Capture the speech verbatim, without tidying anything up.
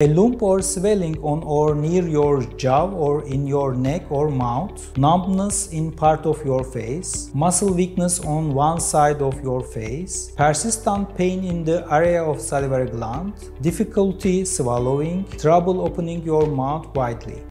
A lump or swelling on or near your jaw or in your neck or mouth, numbness in part of your face, muscle weakness on one side of your face, persistent pain in the area of salivary gland, difficulty swallowing, trouble opening your mouth widely.